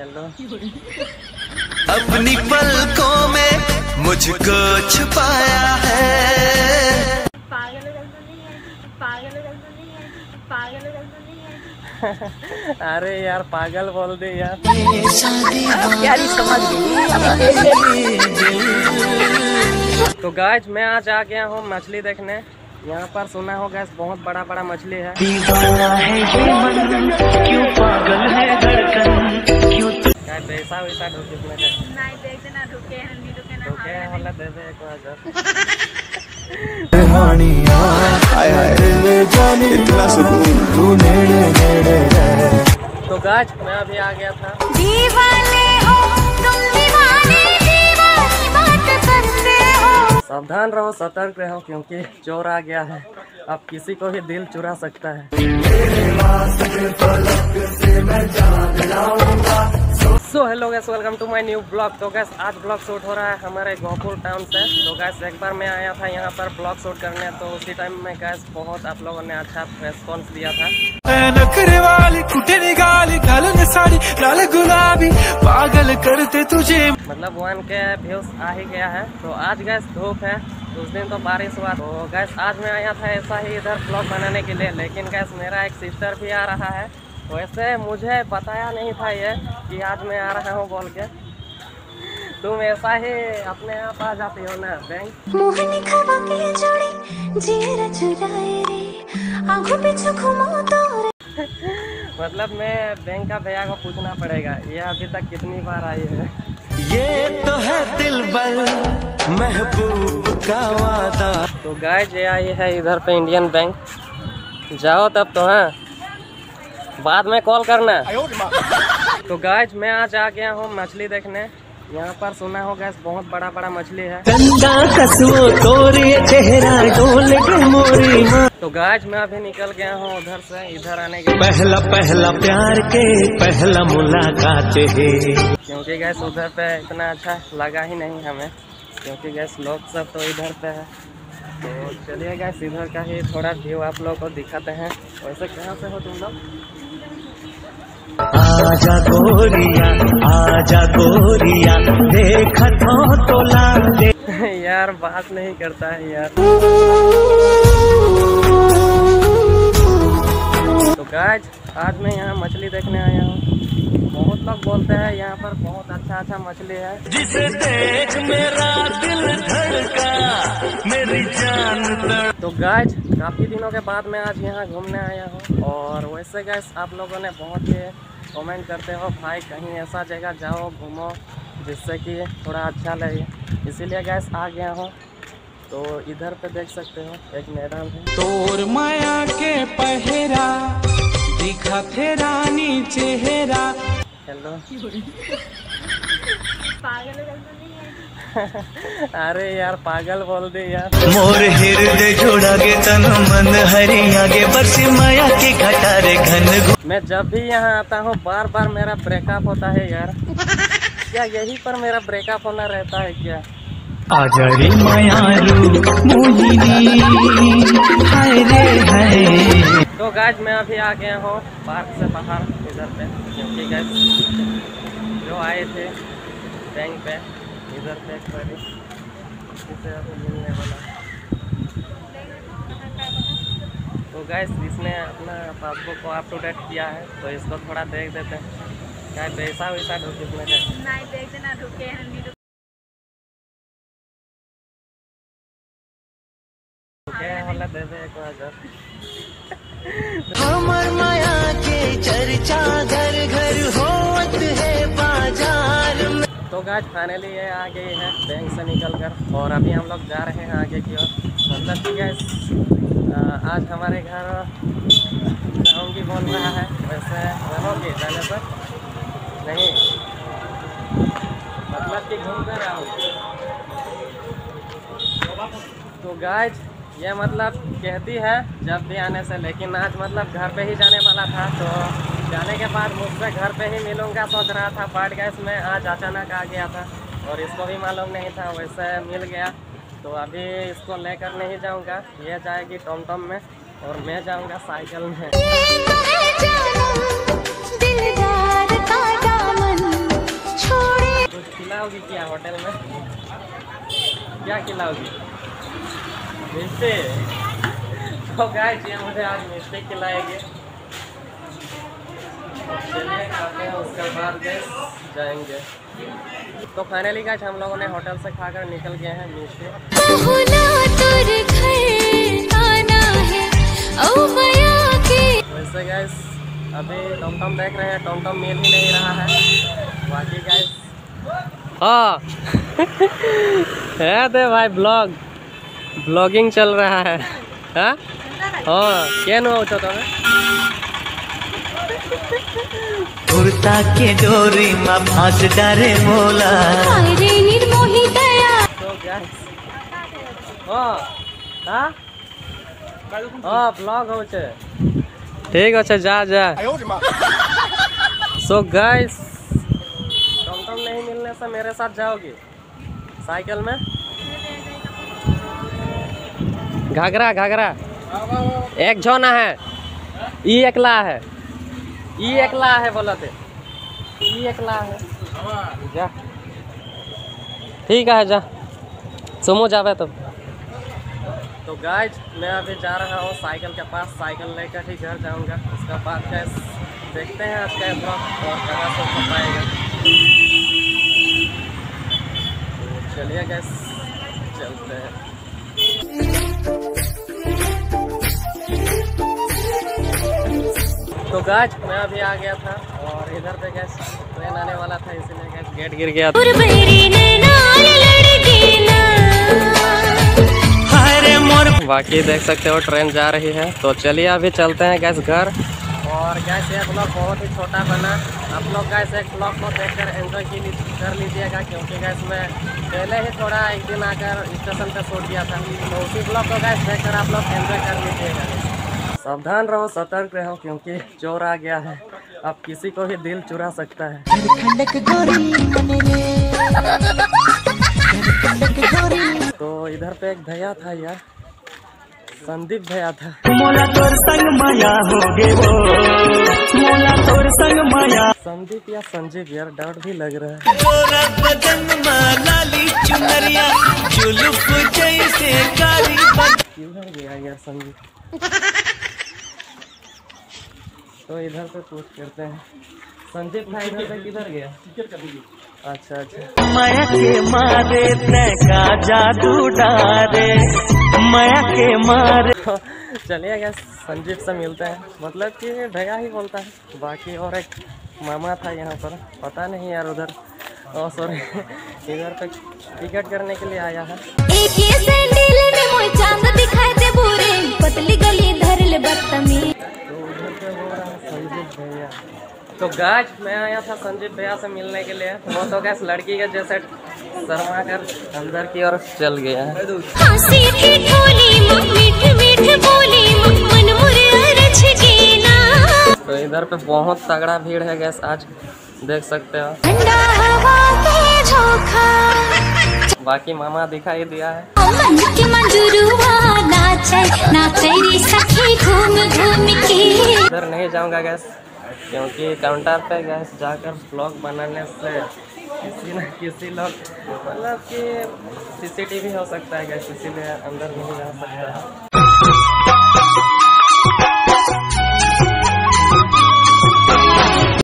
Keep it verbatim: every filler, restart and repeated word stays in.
Hello. अपनी पलकों में मुझको छुपाया है। पागल तो नहीं है, पागल तो नहीं है, पागल तो नहीं है। अरे यार पागल बोल दे यार, यार समझ गई। तो गाइस मैं आज आ गया हूँ मछली देखने। यहाँ पर सुना होगा बहुत बड़ा बड़ा मछली है। पैसा वैसा ढूंढ के। तो गाइस मैं अभी आ गया था। सावधान रहो, सतर्क रहो, क्योंकि चोर आ गया है। आप किसी को भी दिल चुरा सकता है। So hello guys, welcome to my new blog. तो गाइस आज ब्लॉग शूट हो रहा है हमारे गोहपुर टाउन से। तो गाइस एक बार मैं आया था यहाँ पर ब्लॉग शूट करने, तो उसी टाइम में गाइस बहुत आप लोगों ने अच्छा रेस्पॉन्स दिया था। पागल करते तुझे, मतलब वन के व्यूज आ ही गया है। तो आज गैस धूप है, उस दिन तो बारिश हुआ। तो गैस आज मैं आया था ऐसा ही इधर ब्लॉग बनाने के लिए, लेकिन गैस मेरा एक सिस्टर भी आ रहा है। वैसे मुझे बताया नहीं था ये कि आज मैं आ रहा हूँ बोल के। तुम ऐसा ही अपने आप आ जाती हो ना बैंक। मतलब मैं बैंक का भैया को पूछना पड़ेगा ये अभी तक कितनी बार आई है। ये तो है दिलबर महबूब का वादा। तो गाइस ये आई है इधर पे इंडियन बैंक। जाओ तब तो, हाँ बाद में कॉल करना। तो गाइस मैं आज आ गया हूँ मछली देखने। यहाँ पर सुना हो गैस बहुत बड़ा बड़ा मछली है। तो गाइस मैं अभी निकल गया हूँ उधर से इधर आने के। पहला पहला प्यार के पहला मुलाकात है, क्योंकि गैस उधर पे इतना अच्छा लगा ही नहीं हमें, क्योंकि गैस लोग सब तो इधर पे है। तो चलिए गैस इधर का ही थोड़ा व्यू आप लोग को दिखाते हैं। वैसे कहाँ से हो तुम लोग? आजा गोरिया, आजा गोरिया, देखा तो लागे। यार बात नहीं करता है यार। तो गाइस आज मैं यहाँ मछली देखने आया हूँ। बहुत लोग बोलते हैं यहाँ पर बहुत अच्छा अच्छा मछली है। जिसे देख मेरा दिल धड़का, मेरी जान धड़का। तो गाइस काफी दिनों के बाद मैं आज यहाँ घूमने आया हूँ। और वैसे गाइस आप लोगों ने बहुत ही कमेंट करते हो, भाई कहीं ऐसा जगह जाओ घूमो जिससे कि थोड़ा अच्छा लगे, इसीलिए गाइस आ गया हूँ। तो इधर पे देख सकते हो एक मैडम है। तोर माया के पहरा दिखा तेरा नी चेहरा। हेलो। पागल नहीं है। अरे यार पागल बोल दे यार। मोर हृदय जोड़ा के तन मन हरिया के बरसी माया के घटारे घन। मैं जब भी यहाँ आता हूँ बार बार मेरा ब्रेकअप होता है यार। क्या यही पर मेरा ब्रेकअप होना रहता है क्या? आजा रे माया हाय रे हाय। तो गाइस मैं अभी आ गया हूँ पार्क से बाहर इधर पे, क्योंकि गाइस जो आए थे बैंक पे इधर पे एक बार इससे अभी मिलने वाला। तो गाइस इसने अपना पासबुक को अप टू डेट किया है, तो इसको थोड़ा देख देते हैं। क्या पैसा वैसा ढूंढ के दे दे एक हजार। हमर माया के चर्चा घर घर होत है बाजार में। तो गाइस फाइनली ये आ गई है बैंक से निकलकर, और अभी हम लोग जा रहे हैं आगे की ओर। मतलब कि गाइस आज हमारे घर जाऊंगी बोल रहा है। वैसे रहोगी जाने पर नहीं, मतलब कि घूमते रहोगी। तो गाइस ये मतलब कहती है जब भी आने से, लेकिन आज मतलब घर पे ही जाने वाला था। तो जाने के बाद मुझसे घर पे ही मिलूंगा सोच रहा था, बट गैस मैं आज अचानक आ गया था और इसको भी मालूम नहीं था। वैसे मिल गया, तो अभी इसको लेकर नहीं जाऊंगा, ये जाएगी टमटम में और मैं जाऊंगा साइकिल में। की किया होटल में, क्या खिलाओगी? मिलते तो गाइस ये मुझे आज मिलते खिलाएंगे। चलिए खाते हैं, उसके बाद गैस जाएंगे। तो फाइनली गाइस हम लोगों ने होटल से खाकर निकल गए हैं मिलते। वैसे गाइस अभी टमटम देख रहे हैं, टमटम मिल ही नहीं रहा है। बाकी गाइस हाँ है दे भाई ब्लॉग ब्लॉगिंग चल रहा है। हाँ क्या नो उठा था के डोरी में भास डारे मोला। तो हाँ हाँ ब्लॉग हो चे ठीक अच्छा जा जा। सो गाइस टमटम नहीं मिलने से मेरे साथ जाओगी साइकिल में? घाघरा घाघरा एक झोना है, ये एकला है, ये एकला है बोला थे, ये एकला है जा ठीक है जा सुमो जावे तुम। तो गाइज मैं अभी जा रहा हूँ साइकिल के पास, साइकिल लेकर ही घर जाऊँगा। उसके बाद गैस देखते हैं आज का ब्लॉग और कहाँ से हो पाएगा। तो चलिए गैस चलते हैं। तो गाइज मैं अभी आ गया था और इधर पे गैस ट्रेन आने वाला था, इसीलिए गैस गेट गिर गया था। बाकी देख सकते हो ट्रेन जा रही है। तो चलिए अभी चलते हैं गैस घर। और गैस ये ब्लॉग बहुत ही छोटा बना, आप लोग गैस एक ब्लॉग को देखकर एंजॉय कर लीजिएगा, क्योंकि गैस मैं पहले ही थोड़ा एक दिन आकर स्टेशन पे छोड़ दिया था। तो उसी ब्लॉग को गैस देखकर आप लोग एंजॉय कर लीजिएगा। सावधान रहो, सतर्क रहो, क्योंकि चोर आ गया है, आप किसी को भी दिल चुरा सकता है। तो इधर पे एक भैया था यार, संदीप भैया था। संदीप या संजीव यार, डाउट भी लग रहा है क्यों है गया यार संदीप। तो इधर से पूछ करते हैं संदीप भाई इधर से किधर गया। अच्छा अच्छा माया के मारे का जादू डारे माया के मारे। चलिए गैस संजीव से मिलते हैं, मतलब कि भैया ही बोलता है। बाकी और एक मामा था यहाँ पर, पता नहीं यार उधर और सॉरी इधर तक टिकट करने के लिए आया है। तो उधर पे हो रहा है संजीव भैया। तो गाइस मैं आया था संजीव भैया से मिलने के लिए, वो तो गाइस लड़की के जैसे शर्मा कर अंदर की ओर चल गया है। तो इधर पे बहुत तगड़ा भीड़ है गाइस आज, देख सकते हो। बाकी मामा दिखाई दिया है। इधर नहीं जाऊंगा गैस, क्योंकि काउंटर पे गैस जाकर ब्लॉग बनाने से किसी न किसी लोग मतलब कि सीसीटीवी हो सकता है गैस, इसीलिए अंदर नहीं जा सकता है।